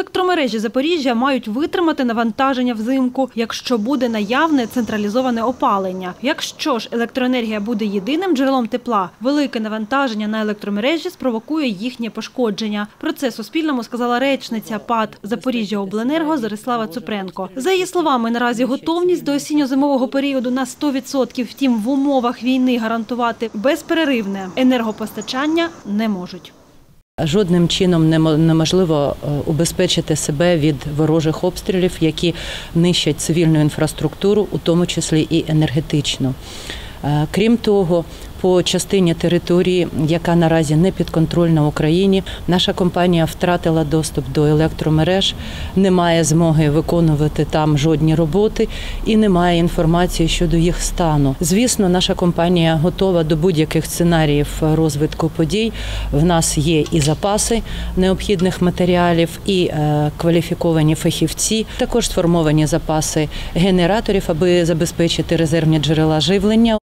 Електромережі Запоріжжя мають витримати навантаження взимку, якщо буде наявне централізоване опалення. Якщо ж електроенергія буде єдиним джерелом тепла, велике навантаження на електромережі спровокує їхнє пошкодження. Про це Суспільному сказала речниця ПАТ «Запоріжжяобленерго» Зореслава Цупренко. За її словами, наразі готовність до осінньо-зимового періоду на 100%, втім в умовах війни гарантувати безперервне енергопостачання не можуть. Жодним чином неможливо убезпечити себе від ворожих обстрілів, які нищать цивільну інфраструктуру, у тому числі і енергетичну. Крім того, по частині території, яка наразі не підконтрольна Україні, наша компанія втратила доступ до електромереж, не має змоги виконувати там жодні роботи і немає інформації щодо їх стану. Звісно, наша компанія готова до будь-яких сценаріїв розвитку подій. В нас є і запаси необхідних матеріалів, і кваліфіковані фахівці, також сформовані запаси генераторів, аби забезпечити резервні джерела живлення.